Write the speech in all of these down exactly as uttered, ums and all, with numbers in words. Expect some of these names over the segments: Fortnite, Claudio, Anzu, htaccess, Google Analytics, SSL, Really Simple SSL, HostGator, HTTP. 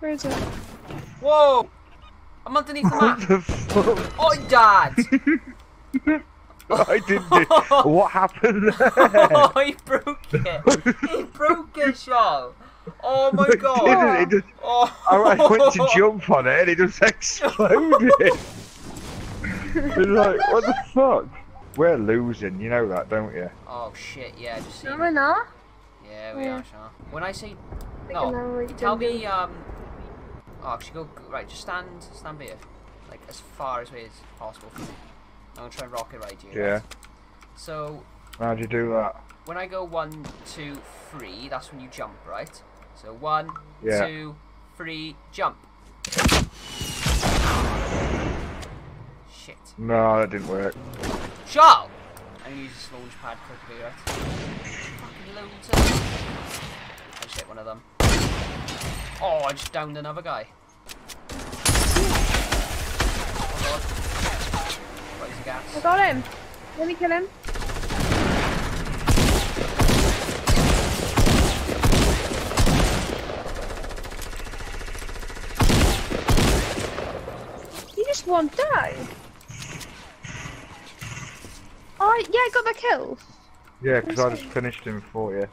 Where is it? Whoa! I'm underneath the map. What the fuck? Oh, I died. I didn't do. What happened there? Oh, he broke it. He broke it, Charles. Oh my it god. Didn't. It just, oh. I went to jump on it and it just exploded. It's like, what the fuck? We're losing, you know that, don't you? Oh shit, yeah. Just no, we're not. Yeah, we yeah. are, Charles. When I say... No, no you tell me, um... Oh, actually go... Right, just stand, stand here. Like, as far as it's possible for me. I'm gonna try and rocket ride you. Yeah. Right? So... How'd you do that? When I go one, two, three, that's when you jump, right? So one, yeah. two, three, jump. Shit. No, that didn't work. Shot! I'm gonna use this launchpad quickly, right? Fucking loads of... I just hit one of them. Oh, I just downed another guy. Gas. I got him. Let me kill him. You just won't die. Oh yeah, I got the kill. Yeah, because I just finished him for you.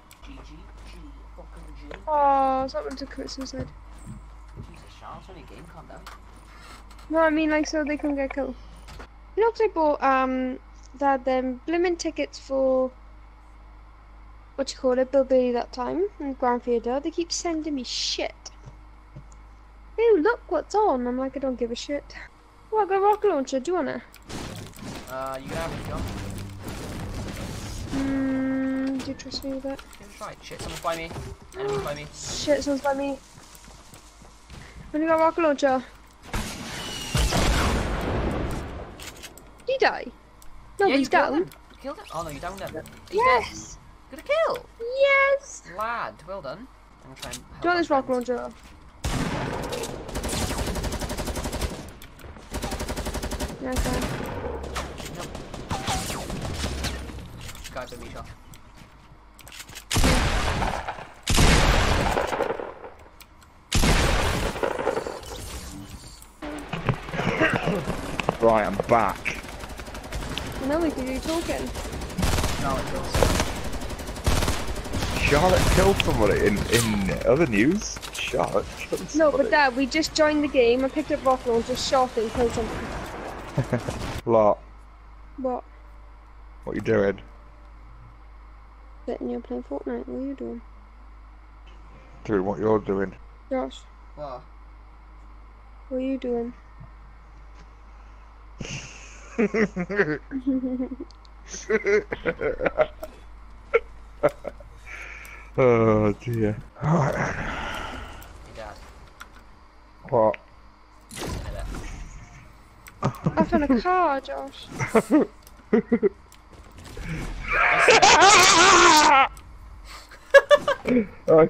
Oh, is that what to commit suicide? No, I mean like so they can get killed. You know, because I bought um, that them blimmin' tickets for what you call it, Bill Billy that time in Grand Theatre. They keep sending me shit. Hey, look what's on! I'm like, I don't give a shit. Well, I got a rocket launcher. Do you wanna? Uh, you can have it, John. Hmm. Do you trust me with that? Yeah, that's right. Shit, someone's by me. Enemies by me. Shit, someone's by me. When you got a rocket launcher. Did I? No, yeah, he's down. Killed him? Oh no, you're down then. Yes! Dead. Good a kill! Yes! Lad, well done. I'm gonna try and help. Do you want this rock launcher? Yeah, okay. Nope. Guy bit me shot. Right, I'm back. No, we can do talking. Charlotte killed somebody. Charlotte killed somebody in, in other news. Charlotte killed somebody. No, but Dad, we just joined the game. I picked up rocket launcher, shot it and killed somebody. Lot. What? What are you doing? Sitting here playing Fortnite. What are you doing? Doing what you're doing. Josh. What? What are you doing? Oh dear. Alright. Hey Dad. What? I found a car, Josh. I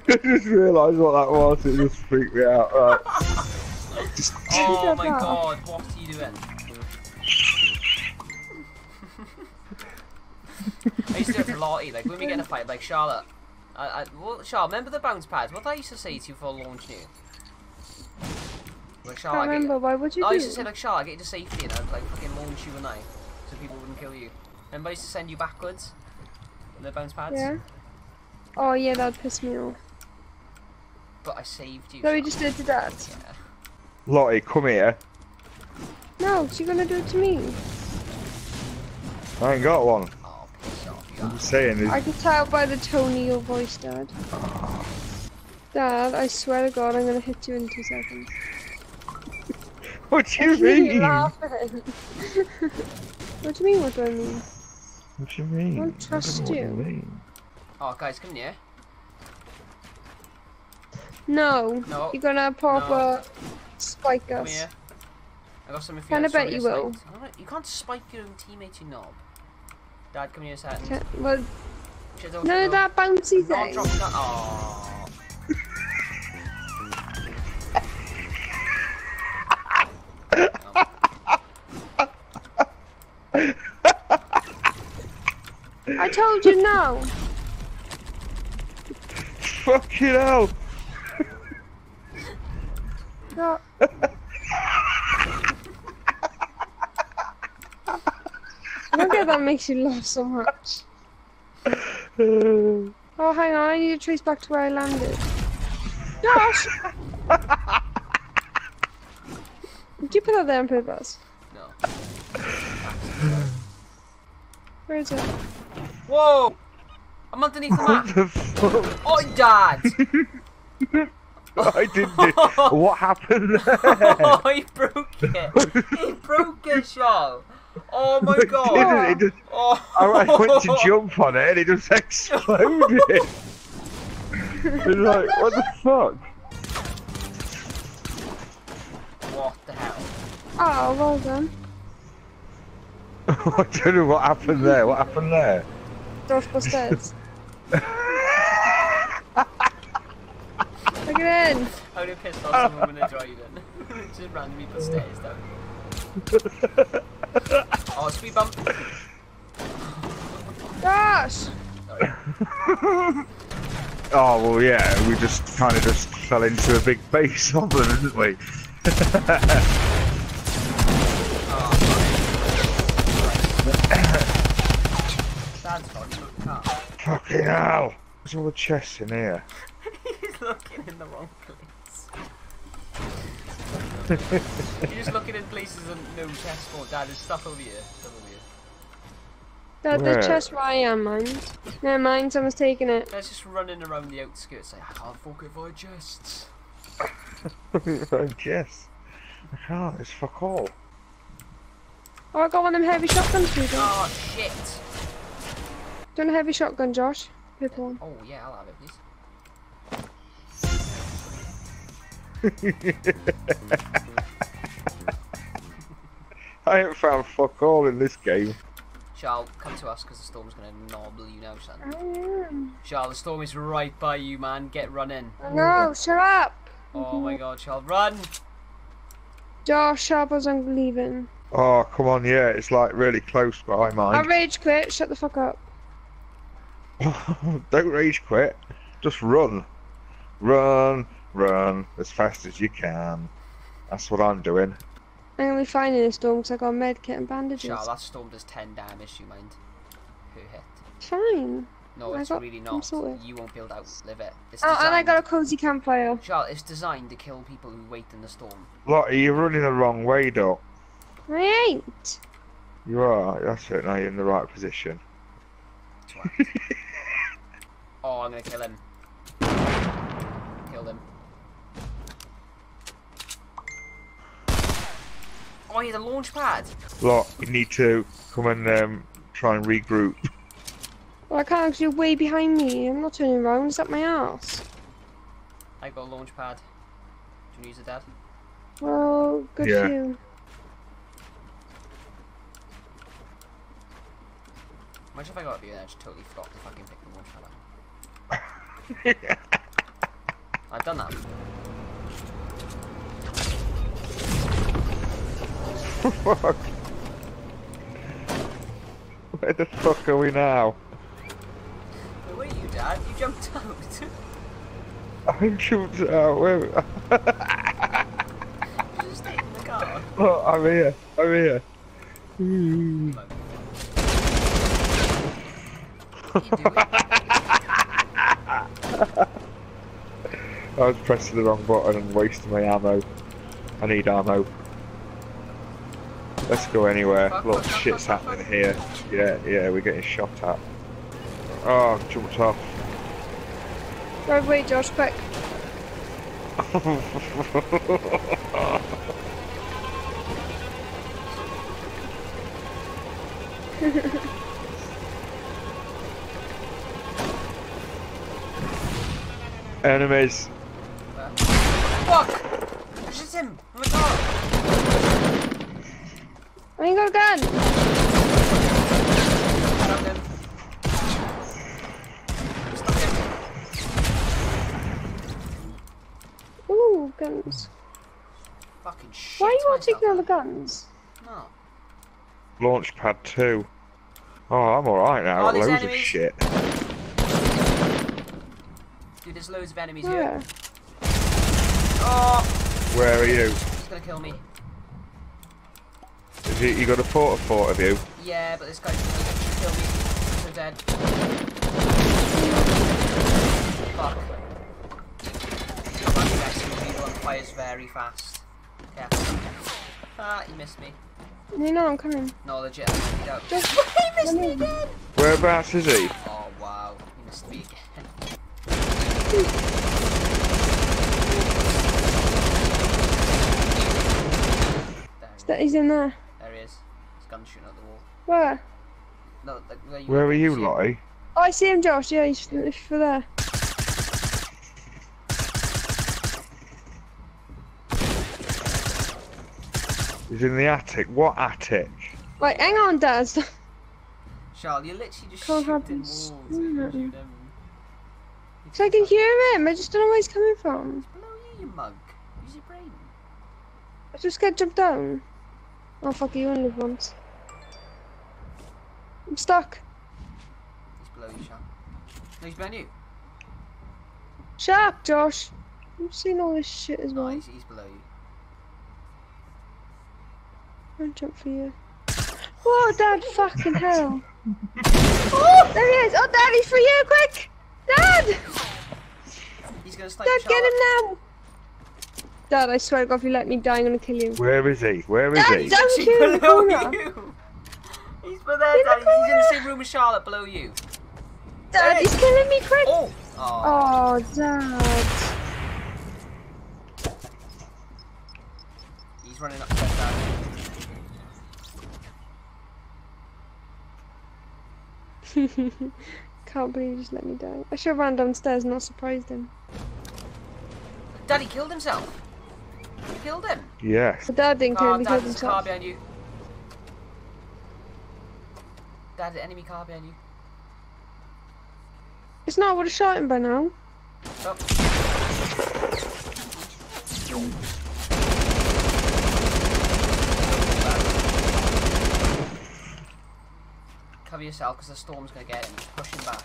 just realised what that was, it just freaked me out. Right. Oh my god, what are you doing? I used to do it for Lottie, like when we get in a fight, like Charlotte. I, I, well, Charlotte, remember the bounce pads? What did I used to say to you before launching you? Like, Charlotte, I can't remember, why would you no, do I used to say, like, Charlotte, I get you to safety and I'd like fucking launch you and I, so people wouldn't kill you. Remember I used to send you backwards? The bounce pads? Yeah. Oh yeah, that would piss me off. But I saved you. So Charlotte. We just did to Dad? Yeah. Lottie, come here. No, she's gonna do it to me. I ain't got one. I'm saying this. I can tell by the tone of your voice, Dad. Oh. Dad, I swear to God, I'm gonna hit you in two seconds. What do you I mean? Keep laughing. What do you mean? What do I mean? What do you mean? I don't trust I don't you. What do you mean? Oh, guys, come here. No, no. You're gonna proper no. spike us. Come here. I got something for you. Can I bet you will? You can't spike your own teammate, you knob. Dad, come here a second. Can, well, no, no, that bouncy thing. Drop that. Oh. I told you no. Fucking hell. No. Look at that, makes you laugh so much. Oh, hang on, I need to trace back to where I landed. Josh! Did you put that there on purpose? No. Where is it? Whoa! I'm underneath the map! What the fuck? Oh, Dad! I didn't do it. What happened there? Oh, he broke it! He broke it, Charles! Oh my it god! Didn't. It just, oh. I went to jump on it and it just exploded! It was like, what the fuck? What the hell? Oh, well done. I don't know what happened there. What happened there? Dashbusters. Look at him! I would have pissed off someone when they drive in. Just randomly put stairs down. Oh, speed bump! Gosh! Oh well, yeah, we just kind of just fell into a big base of them, didn't we? Oh, Dad's got a good car. Fucking hell! There's all the chests in here. He's looking in the wrong place. You're just looking in places and no chest for. Dad, there's stuff over here. Stuff over here. Dad, where? The chest where I am, man. Never mind, someone's taking it. Let's just running around the outskirts. Like, I can't fuck it for chests. I guess. I can't, it's fuck all. Oh, I got one of them heavy shotguns, people. Oh, shit. Do you want a heavy shotgun, Josh? Good one. Oh, yeah, I'll have it, please. I ain't found fuck all in this game. Charles, come to us because the storm's gonna nobble you now, son. I am. Charles, the storm is right by you, man. Get running. No, shut up. Oh my god, Charles, run! Josh, shut up, I'm leaving. Oh, come on, yeah, it's like really close by mine. I rage quit, shut the fuck up. Don't rage quit, just run. Run. Run as fast as you can. That's what I'm doing. I'm only finding a storm because I got a med kit and bandages. Charles, that storm does ten damage, you mind? Who hit? Fine. No, I it's got, really not. You won't be able to outlive it. It's oh, designed... and I got a cozy campfire. Charles, it's designed to kill people who wait in the storm. Lottie, you're running the wrong way, though. I ain't. You are. That's it. Now you're in the right position. Oh, I'm gonna kill him. Kill him. Oh, he's a launch pad. Look, you need to come and um, try and regroup. Well, I can't because you're way behind me. I'm not turning around. It's up my ass. I got a launch pad. Do you use it, Dad? Well, good yeah. for you. Imagine if I got up here and I just totally forgot to fucking pick the launch pad up. I've done that. Fuck. Where the fuck are we now? Where were you, Dad? You jumped out. I jumped out. Where? You just stayed in the car. Look, I'm here. I'm here. Mm. I was pressing the wrong button and wasting my ammo. I need ammo. Let's go anywhere. Fuck, Look, fuck, shit's fuck, happening fuck. here. Yeah, yeah, we're getting shot at. Oh, I've jumped off. Right away, Josh, quick. Enemies. Fuck! It's just him! I'm a dog! I ain't got a gun! Stop him. Ooh, guns. Fucking shit. Why are you all taking all the guns? No. Launch pad two. Oh, I'm alright now. Oh, loads enemies. of shit. Dude, there's loads of enemies yeah. here. Oh! Where are you? He's gonna kill me. Is he, you got a port of port of you? Yeah, but this guy's gonna kill me. I'm so dead. Fuck. People fires very fast. Yeah. Ah, he missed me. No, no, I'm coming. No, legit. No. Just he missed me again. Whereabouts is he? Oh wow, he missed me again. That he's in there. There he is. He's gun shooting at the wall. Where? No, the, where, you where are you, Lottie? Oh, I see him, Josh. Yeah, he's for there. He's in the attic. What attic? Wait, hang on, Daz. Charles, you're literally just shooting walls. Him. Cause I can hear him. I just don't know where he's coming from. He's below you, you mug. Use your brain. I just got jumped down. Oh fuck, you only live once. I'm stuck. He's below you, Shark. No, he's below you. Shark, Josh. You've seen all this shit as well. No, he's, he's below you. I'll jump for you. Whoa, Dad, fucking hell. Oh, there he is. Oh, Dad, he's for you, quick. Dad! He's gonna snipe Dad, Charlotte. Get him now. Dad, I swear to God, if you let me die, I'm gonna kill you. Where is he? Where is Dad, he? Dad, he's actually below you. He's below there, Dad. He's in the same room as Charlotte, below you. Dad, hey. He's killing me, quick. Oh. Oh. Oh, Dad. He's running up upside down. Can't believe you just let me die. I should have ran downstairs and not surprised him. Daddy killed himself. You killed him? Yes. But Dad didn't kill him, he killed himself. Dad, there's a car behind you. Dad, the enemy car behind you. It's not, I would have shot him by now. Oh. Cover yourself, because the storm's going to get him. Push him back.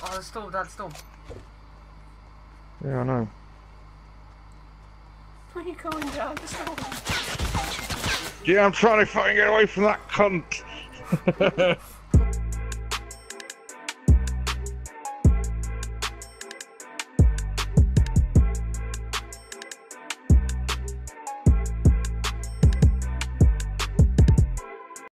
Oh, there's storm, Dad, storm. Yeah, I know. Where are you going, Dad? The storm. Yeah, I'm trying to fucking get away from that cunt.